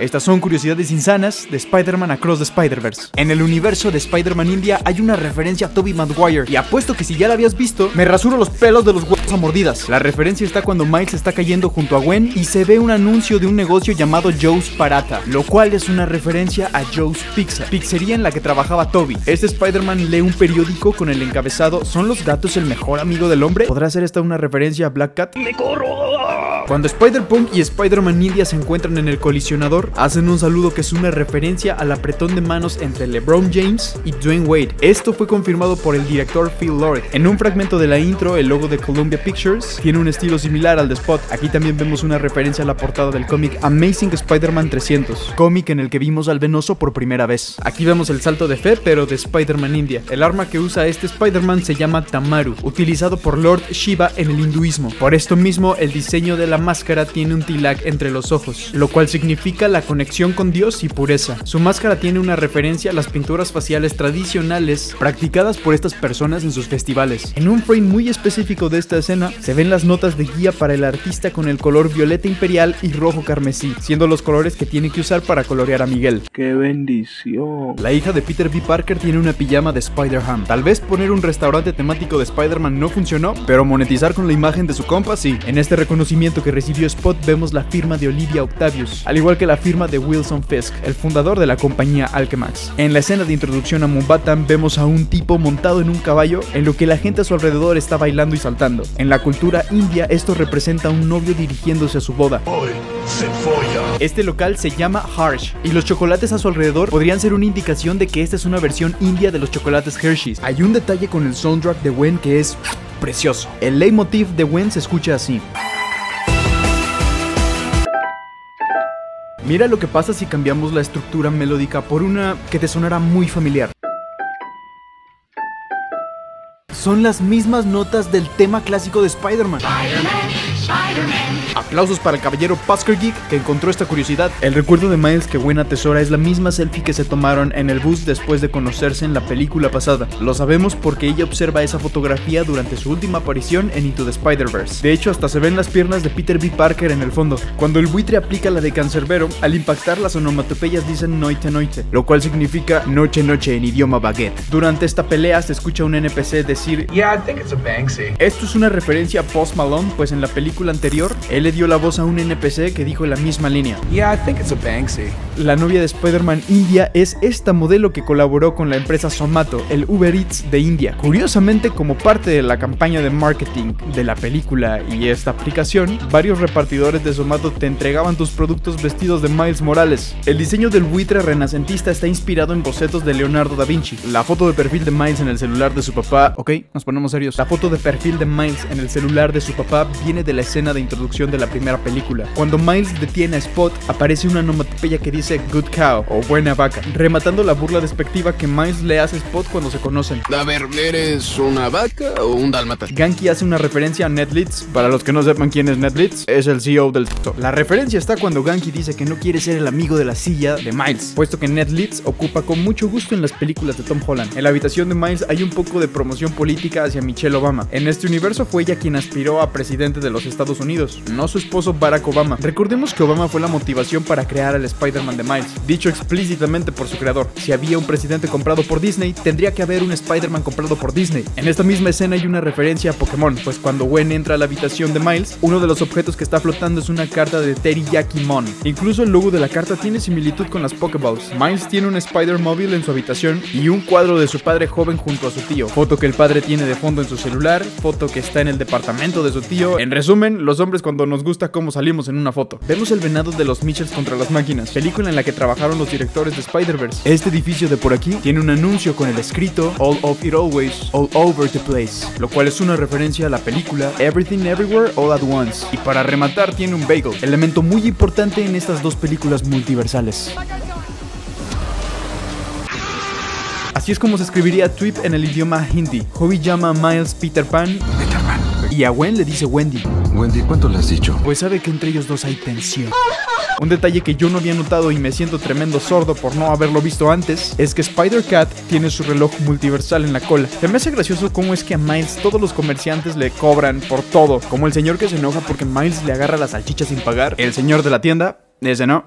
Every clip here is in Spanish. Estas son curiosidades insanas de Spider-Man Across the Spider-Verse. En el universo de Spider-Man India hay una referencia a Tobey Maguire, y apuesto que si ya la habías visto, me rasuro los pelos de los huevos a mordidas. La referencia está cuando Miles está cayendo junto a Gwen y se ve un anuncio de un negocio llamado Joe's Parata, lo cual es una referencia a Joe's Pizza, pizzería en la que trabajaba Tobey. Este Spider-Man lee un periódico con el encabezado ¿Son los gatos el mejor amigo del hombre? ¿Podrá ser esta una referencia a Black Cat? ¡Me corro! Cuando Spider-Punk y Spider-Man India se encuentran en el colisionador, hacen un saludo que es una referencia al apretón de manos entre LeBron James y Dwayne Wade. Esto fue confirmado por el director Phil Lord. En un fragmento de la intro, el logo de Columbia Pictures tiene un estilo similar al de Spot. Aquí también vemos una referencia a la portada del cómic Amazing Spider-Man 300, cómic en el que vimos al Venoso por primera vez. Aquí vemos el salto de fe, pero de Spider-Man India. El arma que usa este Spider-Man se llama Tamaru, utilizado por Lord Shiva en el hinduismo. Por esto mismo, el diseño de la máscara tiene un tilak entre los ojos, lo cual significa la conexión con Dios y pureza. Su máscara tiene una referencia a las pinturas faciales tradicionales practicadas por estas personas en sus festivales. En un frame muy específico de esta escena se ven las notas de guía para el artista con el color violeta imperial y rojo carmesí, siendo los colores que tiene que usar para colorear a Miguel. ¡Qué bendición! La hija de Peter B Parker tiene una pijama de Spider-Ham. Tal vez poner un restaurante temático de Spider-Man no funcionó, pero monetizar con la imagen de su compa sí. En este reconocimiento que recibió Spot vemos la firma de Olivia Octavius, al igual que la firma de Wilson Fisk, el fundador de la compañía Alchemax. En la escena de introducción a Mumbattan vemos a un tipo montado en un caballo en lo que la gente a su alrededor está bailando y saltando. En la cultura india esto representa a un novio dirigiéndose a su boda. Hoy se folla. Este local se llama Harsh y los chocolates a su alrededor podrían ser una indicación de que esta es una versión india de los chocolates Hershey's. Hay un detalle con el soundtrack de Gwen que es precioso. El leitmotiv de Gwen se escucha así. Mira lo que pasa si cambiamos la estructura melódica por una que te sonará muy familiar. Son las mismas notas del tema clásico de Spider-Man. Aplausos para el caballero Parker Geek que encontró esta curiosidad. El recuerdo de Miles que Gwen atesora es la misma selfie que se tomaron en el bus después de conocerse en la película pasada. Lo sabemos porque ella observa esa fotografía durante su última aparición en Into the Spider-Verse. De hecho, hasta se ven las piernas de Peter B. Parker en el fondo. Cuando el buitre aplica la de Cancerbero, al impactar las onomatopeyas dicen noite noite, lo cual significa noche noche en idioma baguette. Durante esta pelea se escucha un NPC decir "Yeah, I think it's a Banksy". Esto es una referencia a Post Malone, pues en la película anterior, él le dio la voz a un NPC que dijo la misma línea. Yeah, I think it's a Banksy. La novia de Spider-Man India es esta modelo que colaboró con la empresa Zomato, el Uber Eats de India. Curiosamente, como parte de la campaña de marketing de la película y esta aplicación, varios repartidores de Zomato te entregaban tus productos vestidos de Miles Morales. El diseño del buitre renacentista está inspirado en bocetos de Leonardo da Vinci. La foto de perfil de Miles en el celular de su papá... Ok, nos ponemos serios. La foto de perfil de Miles en el celular de su papá viene de la escena de introducción de la primera película. Cuando Miles detiene a Spot, aparece una onomatopeya que dice "good cow" o buena vaca, rematando la burla despectiva que Miles le hace a Spot cuando se conocen. A ver, ¿eres una vaca o un dálmata? Ganky hace una referencia a Ned Leeds. Para los que no sepan quién es Ned Leeds, es el CEO del TikTok. La referencia está cuando Ganky dice que no quiere ser el amigo de la silla de Miles, puesto que Ned Leeds ocupa con mucho gusto en las películas de Tom Holland. En la habitación de Miles hay un poco de promoción política hacia Michelle Obama. En este universo fue ella quien aspiró a presidente de los Estados Unidos, no su esposo Barack Obama. Recordemos que Obama fue la motivación para crear al Spider-Man de Miles, dicho explícitamente por su creador. Si había un presidente comprado por Disney, tendría que haber un Spider-Man comprado por Disney. En esta misma escena hay una referencia a Pokémon, pues cuando Gwen entra a la habitación de Miles, uno de los objetos que está flotando es una carta de Teriyaki Mon. Incluso el logo de la carta tiene similitud con las Pokéballs. Miles tiene un Spider-Mobile en su habitación y un cuadro de su padre joven junto a su tío, foto que el padre tiene de fondo en su celular, foto que está en el departamento de su tío. En resumen, los hombres cuando nos gusta cómo salimos en una foto. Vemos el venado de los Mitchells contra las máquinas, película en la que trabajaron los directores de Spider-Verse. Este edificio de por aquí tiene un anuncio con el escrito "All of it always, all over the place", lo cual es una referencia a la película Everything Everywhere All at Once. Y para rematar tiene un bagel, elemento muy importante en estas dos películas multiversales. Así es como se escribiría Trip en el idioma hindi. Hobby llama a Miles Peter Pan. Y a Gwen le dice Wendy. Wendy, ¿cuánto le has dicho? Pues sabe que entre ellos dos hay tensión. Un detalle que yo no había notado y me siento tremendo sordo por no haberlo visto antes, es que Spider-Cat tiene su reloj multiversal en la cola. Se me hace gracioso cómo es que a Miles todos los comerciantes le cobran por todo, como el señor que se enoja porque Miles le agarra las salchichas sin pagar, el señor de la tienda, ese no.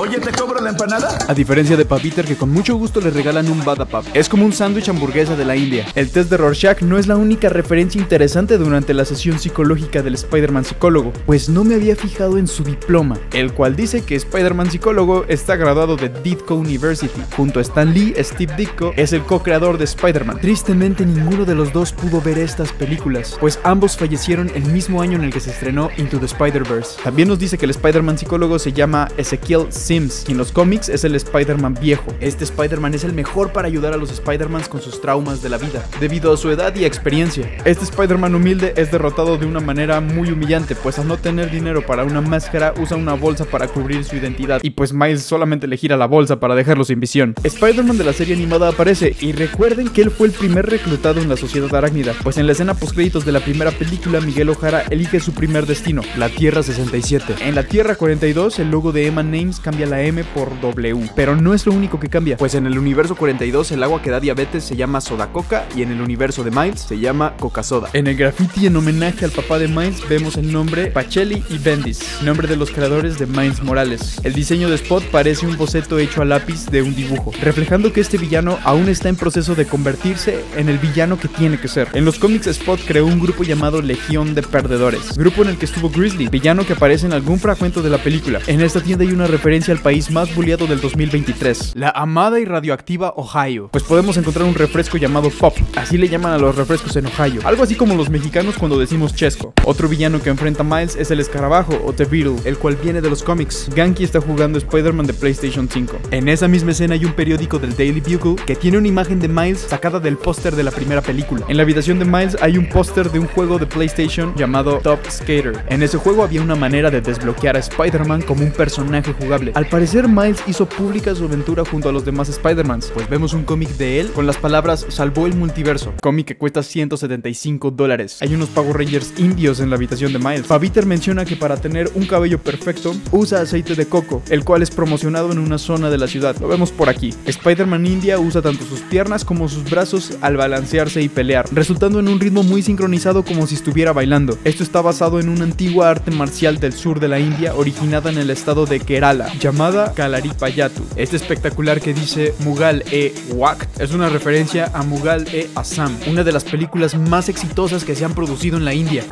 Oye, ¿te cobro la empanada? A diferencia de Papiter, que con mucho gusto le regalan un badapap. Es como un sándwich hamburguesa de la India. El test de Rorschach no es la única referencia interesante durante la sesión psicológica del Spider-Man psicólogo, pues no me había fijado en su diploma, el cual dice que Spider-Man psicólogo está graduado de Ditko University. Junto a Stan Lee, Steve Ditko es el co-creador de Spider-Man. Tristemente, ninguno de los dos pudo ver estas películas, pues ambos fallecieron el mismo año en el que se estrenó Into the Spider-Verse. También nos dice que el Spider-Man psicólogo se llama Ezekiel Sims, quien en los cómics es el Spider-Man viejo. Este Spider-Man es el mejor para ayudar a los Spider-Mans con sus traumas de la vida, debido a su edad y experiencia. Este Spider-Man humilde es derrotado de una manera muy humillante, pues al no tener dinero para una máscara, usa una bolsa para cubrir su identidad, y pues Miles solamente le gira la bolsa para dejarlo sin visión. Spider-Man de la serie animada aparece, y recuerden que él fue el primer reclutado en la sociedad arácnida, pues en la escena postcréditos de la primera película, Miguel O'Hara elige su primer destino, la Tierra 67. En la Tierra 42, el logo de Emma Names cambia la M por W, pero no es lo único que cambia, pues en el universo 42 el agua que da diabetes se llama soda coca, y en el universo de Miles se llama coca soda. En el graffiti en homenaje al papá de Miles vemos el nombre Pacelli y Bendis, nombre de los creadores de Miles Morales. El diseño de Spot parece un boceto hecho a lápiz de un dibujo, reflejando que este villano aún está en proceso de convertirse en el villano que tiene que ser. En los cómics, Spot creó un grupo llamado Legión de Perdedores, grupo en el que estuvo Grizzly, villano que aparece en algún fragmento de la película. En esta tienda hay una referencia al país más bulleado del 2023, la amada y radioactiva Ohio, pues podemos encontrar un refresco llamado Pop, así le llaman a los refrescos en Ohio, algo así como los mexicanos cuando decimos Chesco. Otro villano que enfrenta a Miles es el Escarabajo o The Beetle, el cual viene de los cómics. Ganky está jugando Spider-Man de PlayStation 5. En esa misma escena hay un periódico del Daily Bugle que tiene una imagen de Miles sacada del póster de la primera película. En la habitación de Miles hay un póster de un juego de PlayStation llamado Top Skater. En ese juego había una manera de desbloquear a Spider-Man como un personaje jugable. Al parecer, Miles hizo pública su aventura junto a los demás Spider-Mans, pues vemos un cómic de él con las palabras "Salvó el multiverso", cómic que cuesta $175. Hay unos Power Rangers indios en la habitación de Miles. Peter menciona que para tener un cabello perfecto usa aceite de coco, el cual es promocionado en una zona de la ciudad. Lo vemos por aquí. Spider-Man India usa tanto sus piernas como sus brazos al balancearse y pelear, resultando en un ritmo muy sincronizado como si estuviera bailando. Esto está basado en una antigua arte marcial del sur de la India originada en el estado de Kerala, llamada Kalaripayattu. Este espectacular que dice Mughal e Waqt es una referencia a Mughal e Assam, una de las películas más exitosas que se han producido en la India.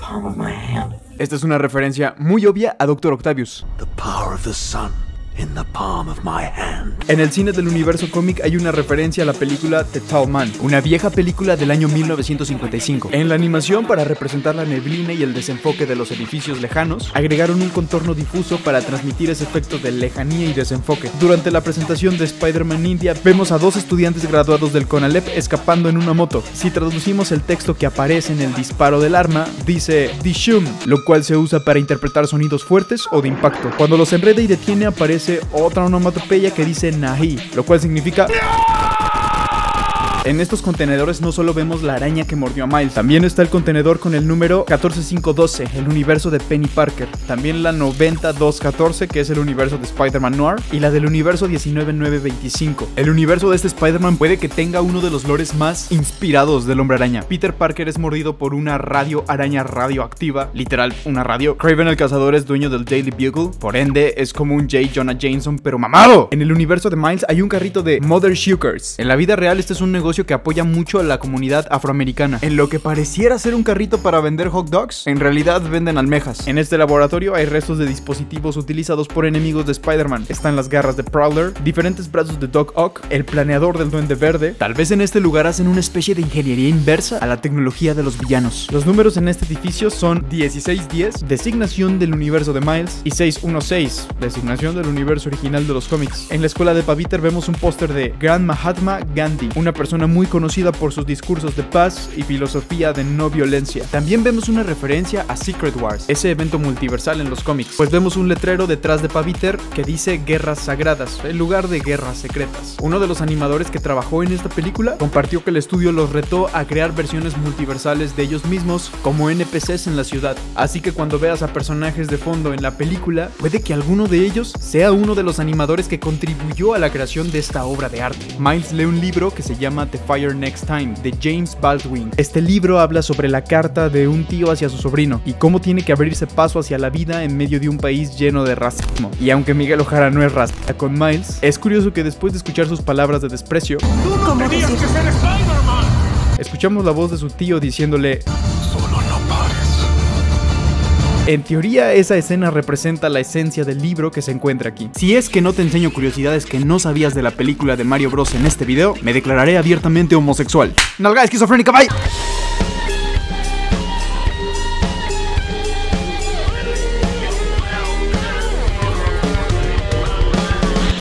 Palm of my hand. Esta es una referencia muy obvia a Dr. Octavius. The power of the sun. In the palm of my hand. En el cine del universo cómic hay una referencia a la película The Tall Man, una vieja película del año 1955. En la animación, para representar la neblina y el desenfoque de los edificios lejanos, agregaron un contorno difuso para transmitir ese efecto de lejanía y desenfoque. Durante la presentación de Spider-Man India, vemos a dos estudiantes graduados del CONALEP escapando en una moto. Si traducimos el texto que aparece en el disparo del arma, dice Dishum, lo cual se usa para interpretar sonidos fuertes o de impacto. Cuando los enreda y detiene, aparece otra onomatopeya que dice Nahi, lo cual significa ¡no! En estos contenedores no solo vemos la araña que mordió a Miles, también está el contenedor con el número 14512, el universo de Penny Parker, también la 90214, que es el universo de Spider-Man Noir, y la del universo 19925. El universo de este Spider-Man puede que tenga uno de los lores más inspirados del Hombre Araña. Peter Parker es mordido por una radio araña radioactiva, literal una radio. Craven el Cazador es dueño del Daily Bugle, por ende es como un J. Jonah Jameson pero mamado. En el universo de Miles hay un carrito de Mother Shukers. En la vida real este es un negocio que apoya mucho a la comunidad afroamericana. En lo que pareciera ser un carrito para vender hot dogs, en realidad venden almejas. En este laboratorio hay restos de dispositivos utilizados por enemigos de Spider-Man. Están las garras de Prowler, diferentes brazos de Doc Ock, el planeador del Duende Verde. Tal vez en este lugar hacen una especie de ingeniería inversa a la tecnología de los villanos. Los números en este edificio son 1610, designación del universo de Miles, y 616, designación del universo original de los cómics. En la escuela de Paviter vemos un póster de Grand Mahatma Gandhi, una persona muy conocida por sus discursos de paz y filosofía de no violencia. También vemos una referencia a Secret Wars, ese evento multiversal en los cómics, pues vemos un letrero detrás de Paviter que dice Guerras Sagradas, en lugar de Guerras Secretas. Uno de los animadores que trabajó en esta película compartió que el estudio los retó a crear versiones multiversales de ellos mismos como NPCs en la ciudad, así que cuando veas a personajes de fondo en la película, puede que alguno de ellos sea uno de los animadores que contribuyó a la creación de esta obra de arte. Miles lee un libro que se llama at the Fire Next Time, de James Baldwin. Este libro habla sobre la carta de un tío hacia su sobrino y cómo tiene que abrirse paso hacia la vida en medio de un país lleno de racismo. Y aunque Miguel O'Hara no es racista con Miles, es curioso que después de escuchar sus palabras de desprecio, ¿tú cómo tenías que ser Spider-Man?, escuchamos la voz de su tío diciéndole: solo no pares. En teoría, esa escena representa la esencia del libro que se encuentra aquí. Si es que no te enseño curiosidades que no sabías de la película de Mario Bros en este video, me declararé abiertamente homosexual. ¡Nalga esquizofrénica, bye!